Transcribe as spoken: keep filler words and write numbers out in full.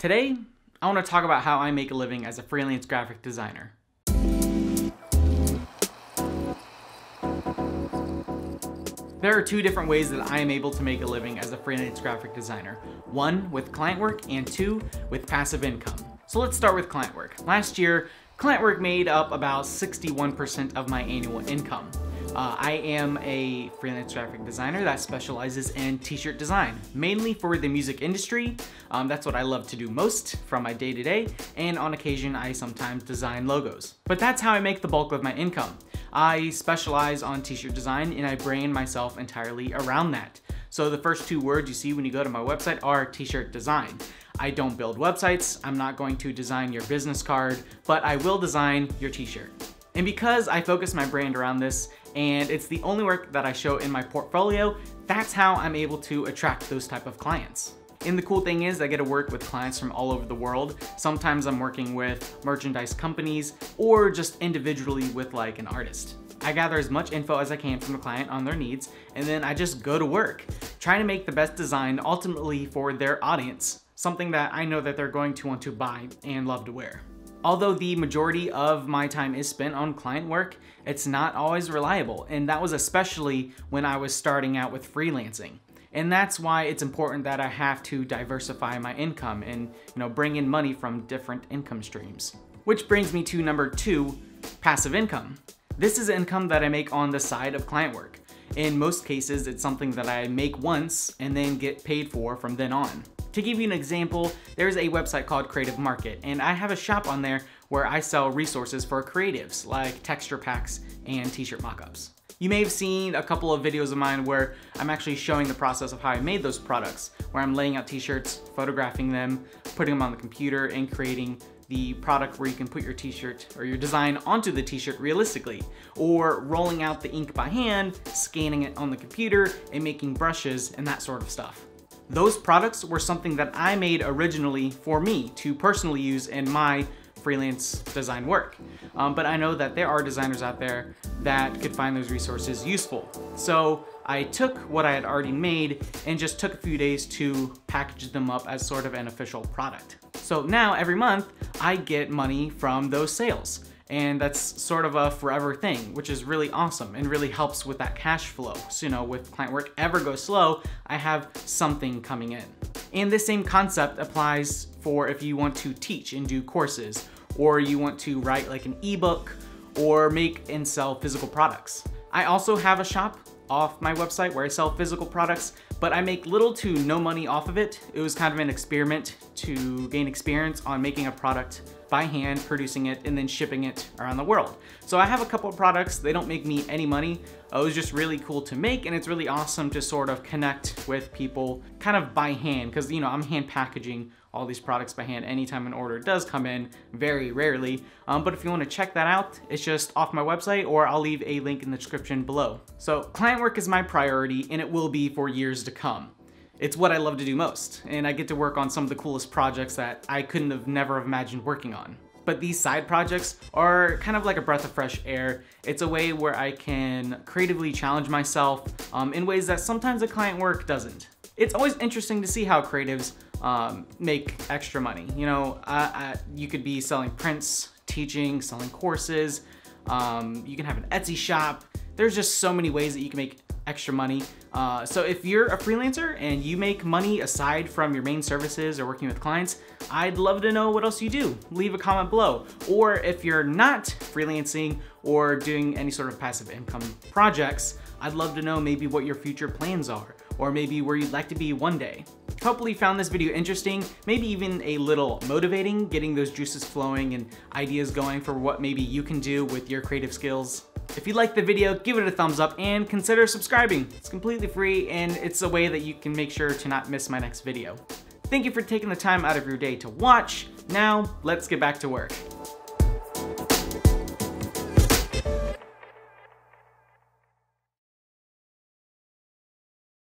Today, I want to talk about how I make a living as a freelance graphic designer. There are two different ways that I am able to make a living as a freelance graphic designer. One, with client work, and two, with passive income. So let's start with client work. Last year, client work made up about sixty-one percent of my annual income. Uh, I am a freelance graphic designer that specializes in t-shirt design, mainly for the music industry. Um, that's what I love to do most from my day-to-day, and on occasion, I sometimes design logos. But that's how I make the bulk of my income. I specialize on t-shirt design, and I brand myself entirely around that. So the first two words you see when you go to my website are t-shirt design. I don't build websites, I'm not going to design your business card, but I will design your t-shirt. And because I focus my brand around this, and it's the only work that I show in my portfolio, that's how I'm able to attract those type of clients. And the cool thing is I get to work with clients from all over the world. Sometimes I'm working with merchandise companies or just individually with like an artist. I gather as much info as I can from the client on their needs, and then I just go to work, trying to make the best design ultimately for their audience, something that I know that they're going to want to buy and love to wear. Although the majority of my time is spent on client work, it's not always reliable, and that was especially when I was starting out with freelancing. And that's why it's important that I have to diversify my income and, you know, bring in money from different income streams. Which brings me to number two, passive income. This is income that I make on the side of client work. In most cases, it's something that I make once and then get paid for from then on. To give you an example, there's a website called Creative Market, and I have a shop on there where I sell resources for creatives like texture packs and t-shirt mock-ups. You may have seen a couple of videos of mine where I'm actually showing the process of how I made those products, where I'm laying out t-shirts, photographing them, putting them on the computer, and creating the product where you can put your t-shirt or your design onto the t-shirt realistically, or rolling out the ink by hand, scanning it on the computer, and making brushes and that sort of stuff. Those products were something that I made originally for me to personally use in my freelance design work. Um, but I know that there are designers out there that could find those resources useful. So I took what I had already made and just took a few days to package them up as sort of an official product. So now every month I get money from those sales. And that's sort of a forever thing, which is really awesome and really helps with that cash flow. So, you know, if client work ever goes slow, I have something coming in. And this same concept applies for if you want to teach and do courses, or you want to write like an ebook, or make and sell physical products. I also have a shop off my website where I sell physical products, but I make little to no money off of it. It was kind of an experiment to gain experience on making a product by hand, producing it, and then shipping it around the world. So I have a couple of products, they don't make me any money. It was just really cool to make, and it's really awesome to sort of connect with people kind of by hand, because you know I'm hand packaging all these products by hand anytime an order does come in, very rarely. Um, but if you wanna check that out, it's just off my website, or I'll leave a link in the description below. So client work is my priority, and it will be for years to come. It's what I love to do most, and I get to work on some of the coolest projects that I couldn't have never imagined working on. But these side projects are kind of like a breath of fresh air. It's a way where I can creatively challenge myself um, in ways that sometimes the client work doesn't. It's always interesting to see how creatives um, make extra money. You know, I, I, you could be selling prints, teaching, selling courses. Um, you can have an Etsy shop. There's just so many ways that you can make extra money. Uh, so if you're a freelancer and you make money aside from your main services or working with clients, I'd love to know what else you do. Leave a comment below. Or if you're not freelancing or doing any sort of passive income projects, I'd love to know maybe what your future plans are, or maybe where you'd like to be one day. Hopefully you found this video interesting, maybe even a little motivating, getting those juices flowing and ideas going for what maybe you can do with your creative skills. If you liked the video, give it a thumbs up and consider subscribing. It's completely free, and it's a way that you can make sure to not miss my next video. Thank you for taking the time out of your day to watch. Now, let's get back to work.